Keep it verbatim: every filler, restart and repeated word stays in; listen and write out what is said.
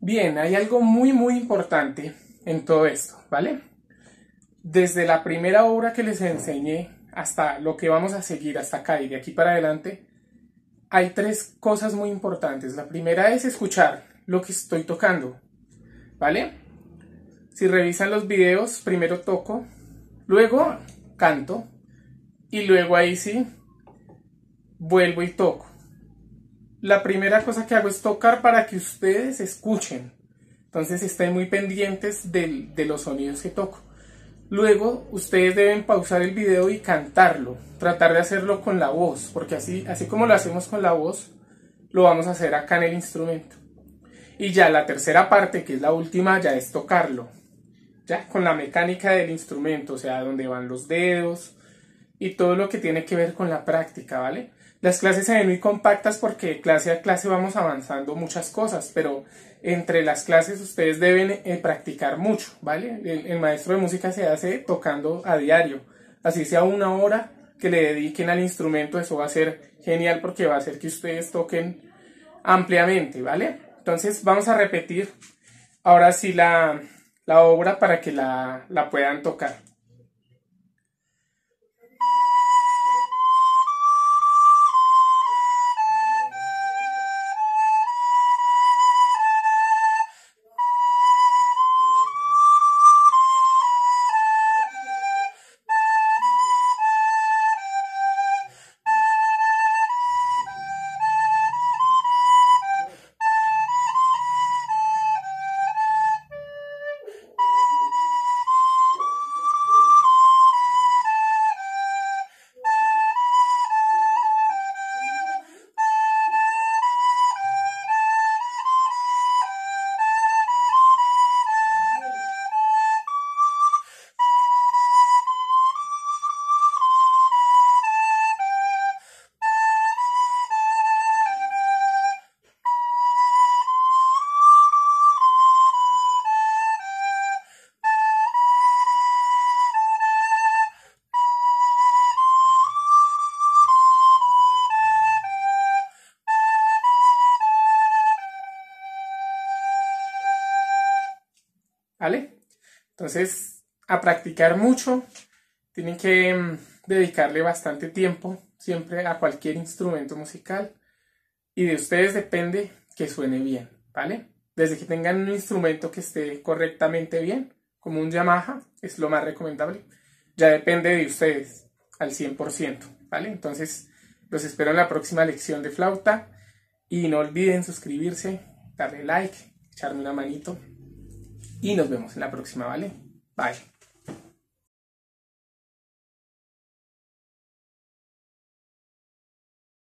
Bien, hay algo muy muy importante en todo esto, ¿vale? Desde la primera obra que les enseñé hasta lo que vamos a seguir hasta acá y de aquí para adelante, hay tres cosas muy importantes. La primera es escuchar lo que estoy tocando, ¿vale? Si revisan los videos, primero toco, luego canto y luego ahí sí vuelvo y toco. La primera cosa que hago es tocar para que ustedes escuchen. Entonces estén muy pendientes de, de los sonidos que toco. Luego ustedes deben pausar el video y cantarlo. Tratar de hacerlo con la voz, porque así, así como lo hacemos con la voz, lo vamos a hacer acá en el instrumento. Y ya la tercera parte, que es la última, ya es tocarlo. Ya con la mecánica del instrumento, o sea, dónde van los dedos y todo lo que tiene que ver con la práctica, ¿vale? Las clases se ven muy compactas porque de clase a clase vamos avanzando muchas cosas, pero entre las clases ustedes deben eh, practicar mucho, ¿vale? El, el maestro de música se hace tocando a diario, así sea una hora que le dediquen al instrumento, eso va a ser genial porque va a hacer que ustedes toquen ampliamente, ¿vale? Entonces vamos a repetir ahora sí la, la obra para que la, la puedan tocar. ¿Vale? Entonces, a practicar mucho, tienen que mmm, dedicarle bastante tiempo siempre a cualquier instrumento musical y de ustedes depende que suene bien, ¿vale? Desde que tengan un instrumento que esté correctamente bien, como un Yamaha, es lo más recomendable, ya depende de ustedes al cien por ciento, ¿vale? Entonces, los espero en la próxima lección de flauta y no olviden suscribirse, darle like, echarme una manito. Y nos vemos en la próxima, ¿vale? Bye.